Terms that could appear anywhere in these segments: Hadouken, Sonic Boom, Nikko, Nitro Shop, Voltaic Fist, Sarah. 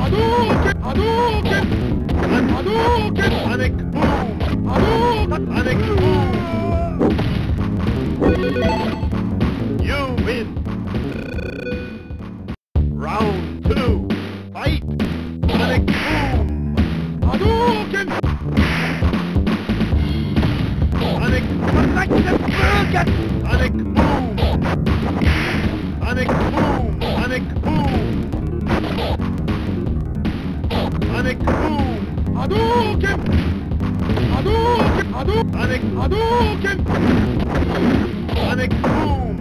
Hadouken! Sonic Boom! Hadouken! Sonic Boom! You win! Round 2! Fight! Sonic Boom! Hadouken! Sonic Boom! Sonic Boom! Sonic Boom! Sonic Boom! Sonic Boom! Hadouken! Hadouken! Hadouken! Sonic Boom!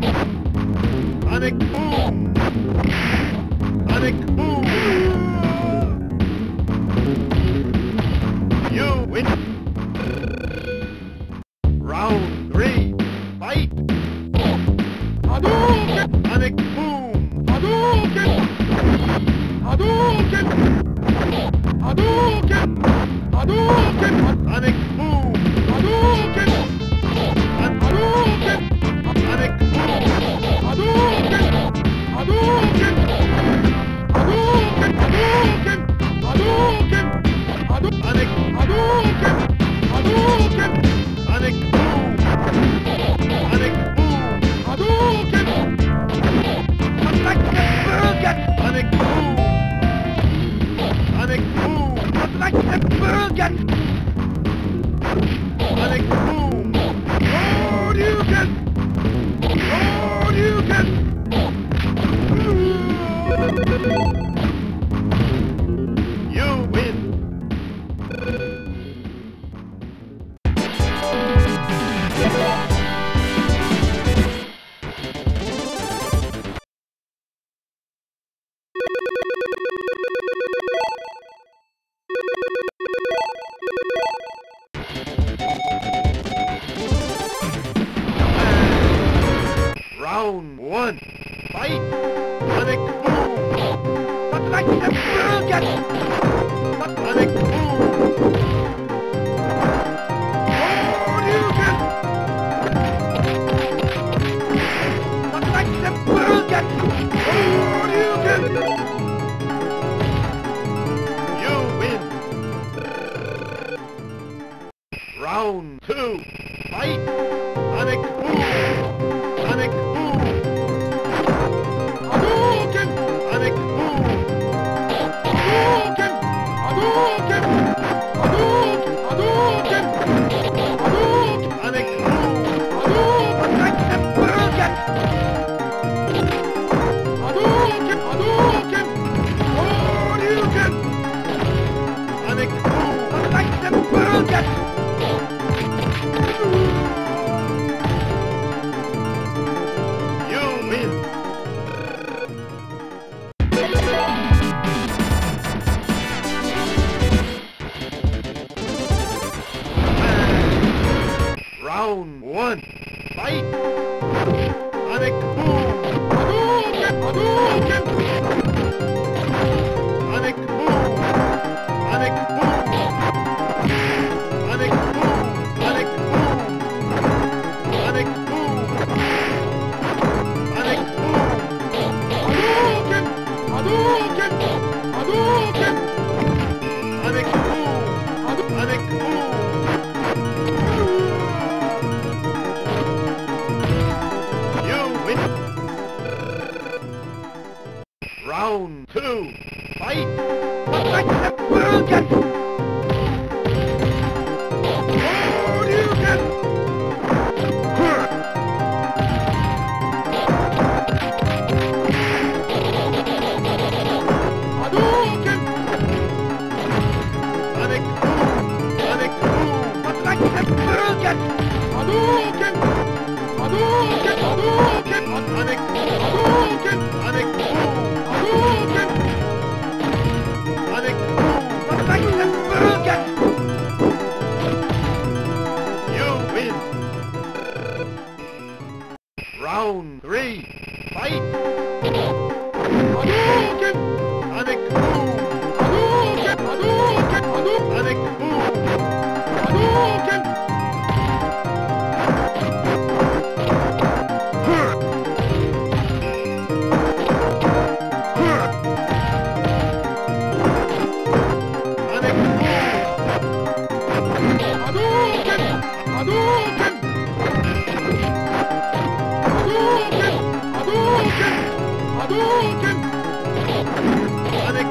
Sonic Boom! Sonic Boom! You win! Round 3! Fight! Hadouken! Sonic Boom! Hadouken! Hadouken! Hadouken! Hadouken! Sonic Boom! Hadouken! Hadouken! Sonic Boom! Hadouken! Hadouken! Hadouken! Hadouken! Hadouken! Sonic Hadouken! Hadouken! Sonic Boom! Sonic Boom! Hadouken! Sonic Boom! Sonic Boom! Sonic Boom! Hadouken! Hadouken! You win! Round 1! Fight! Sonic Boom! Sonic Boom! Hadouken! Hadouken! You win! Round 2! Fight! Sonic Boom! Sonic Boom! Hadouken! Sonic Boom! Hadouken! Hadouken! Hadouken! Hadouken! Hadouken! Sonic Boom! Hadouken! Hadouken! Hadouken! Hadouken! Sonic Boom! Hadouken! Round 1! Fight! Sonic Boom! Hadouken! Hadouken! Sonic Boom! Sonic Boom! Sonic Boom! Sonic Boom! Sonic Boom! Sonic Boom! Hadouken! Hadouken! Hadouken! Sonic Boom! Sonic Boom! Round 2! Fight! Hadouken! Hadouken! Hadouken! Sonic Boom! Sonic Boom! Hadouken! Hadouken! Hadouken! Hadouken! Sonic Hadouken! Sonic Boom! Hadouken! Sonic Boom! Hadouken! You win! Round 3! Fight! Hadouken! Sonic Boom! Hadouken! Hadouken! Hadouken! Sonic Boom! Hadouken! Hadouken! Sonic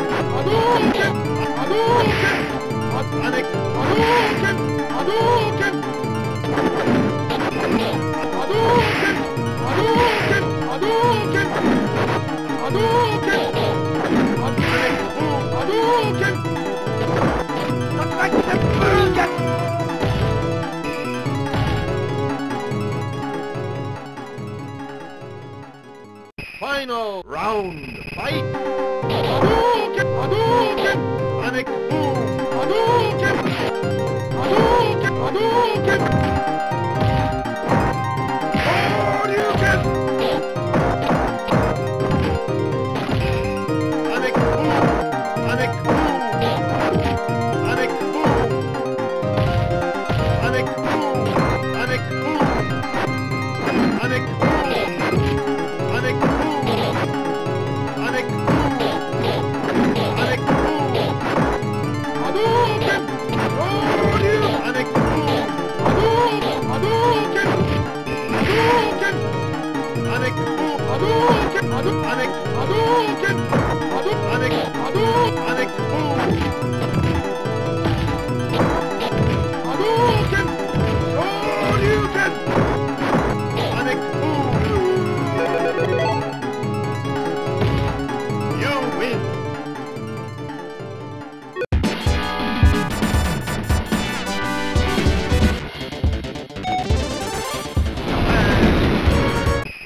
Hadouken! Hadouken! Sonic Hadouken! Hadouken! Hadouken! Hadouken! Hadouken! Hadouken! Sonic Boom! Hadouken! Final round, fight! Hadouken! Hadouken! Sonic Boom! Hadouken! Hadouken! Hadouken! Hadouken! Sonic Boom! Sonic Boom! Sonic Boom! Sonic Boom! Sonic Boom! Sonic Boom! Sonic Boom!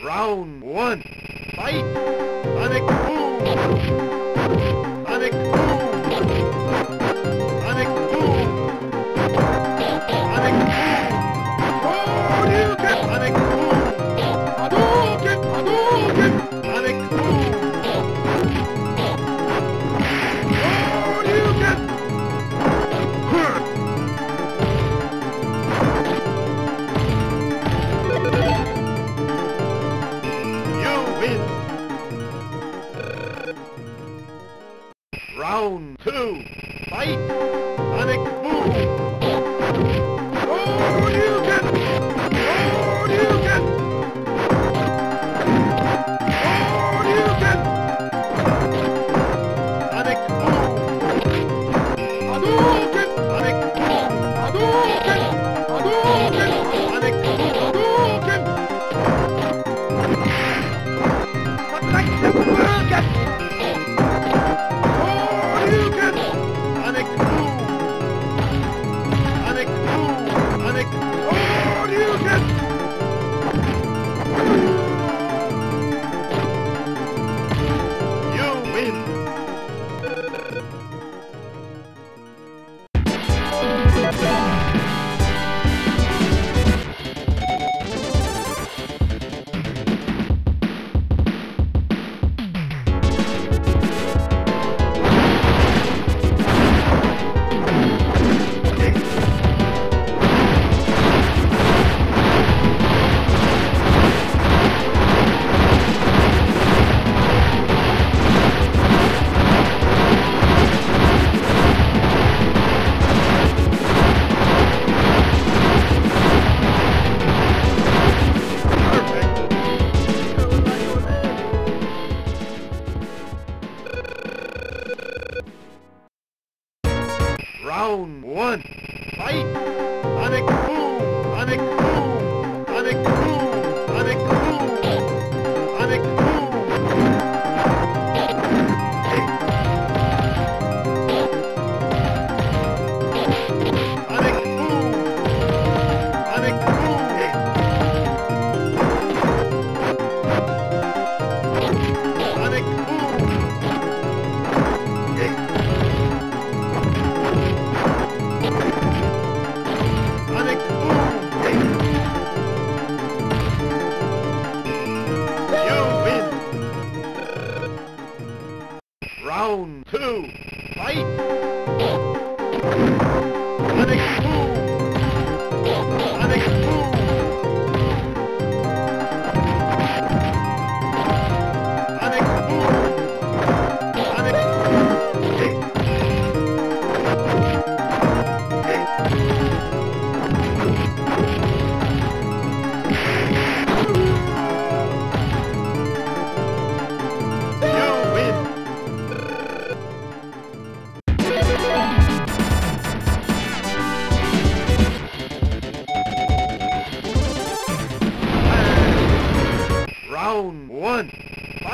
Round 1, fight! Sonic Boom! Sonic Boom! Sonic Boom! Sonic Boom! Hadouken! Sonic Boom! Hadouken! Hadouken! Sonic Boom! Hadouken! Round 2, fight! Sonic Boom! Hadouken! Hadouken! Hadouken! Sonic Boom! Hadouken! Sonic Boom! Hadouken! Hadouken! Sonic Boom! Hadouken! Hadouken! Round 1, fight! Sonic Boom! Sonic Boom! Sonic Boom! Sonic Boom! Sonic Boom! Sonic Boom! Sonic Boom!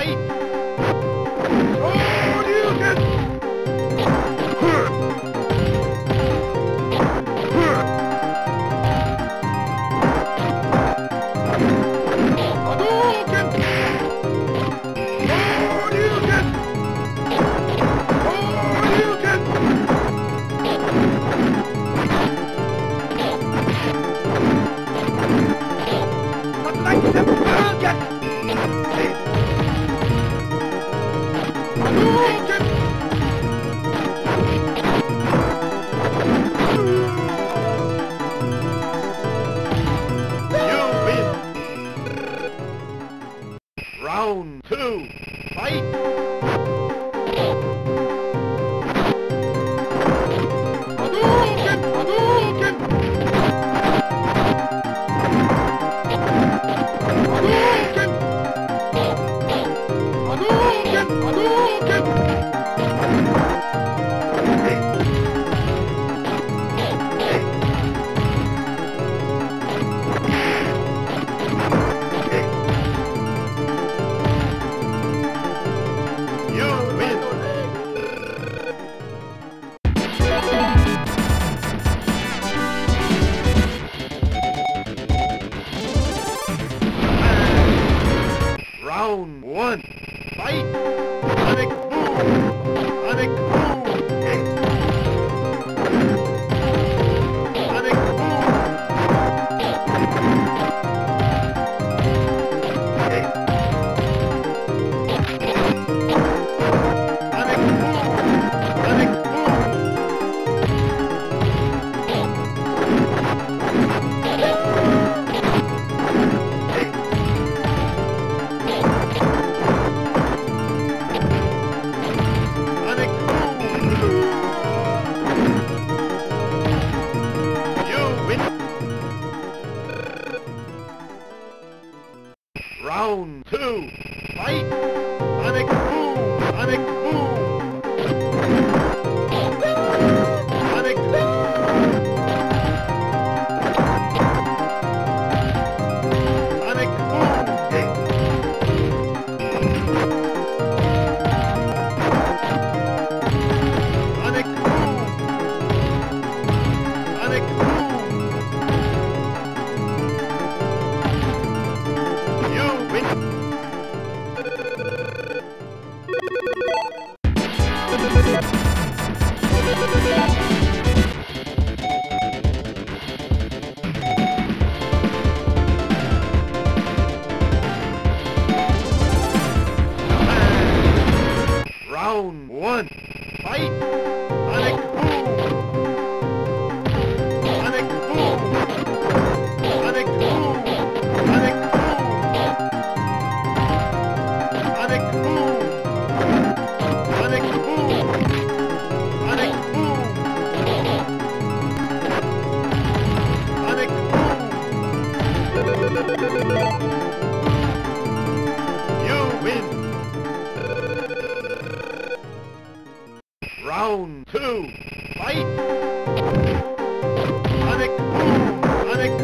fight. Round 2, fight! Round 1, fight! Sonic Boom! Sonic Boom! Sonic Boom! Sonic Boom! Round 2, fight! Sonic Boom! Sonic Boom! Sonic Boom! Sonic Boom! Sonic Boom! Sonic Boom! Round 1, fight! Sonic Boom! Sonic Boom! Sonic Boom! Sonic Boom! Sonic Boom! Sonic Boom! Sonic Boom! Sonic Boom! You win! Round 2, fight! Sonic Boom! Sonic Boom!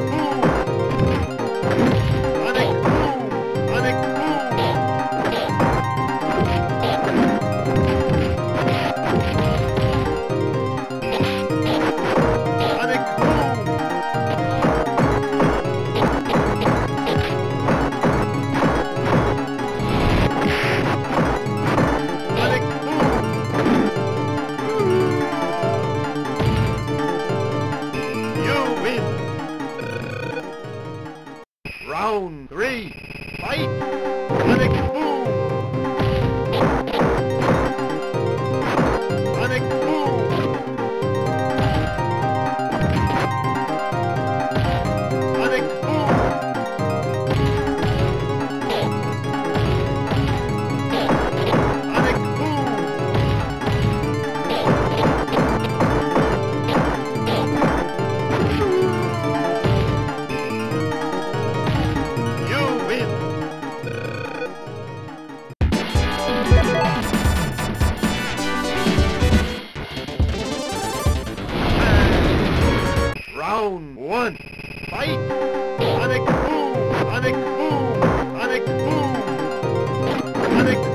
Sonic Boom! Sonic Boom! Sonic Boom! Sonic Boom! Round 3, fight! Sonic Boom! Sonic Boom! Sonic Boom! Sonic Boom! You win! Round 1, fight! Sonic Boom! Sonic Boom! Sonic Boom! Sonic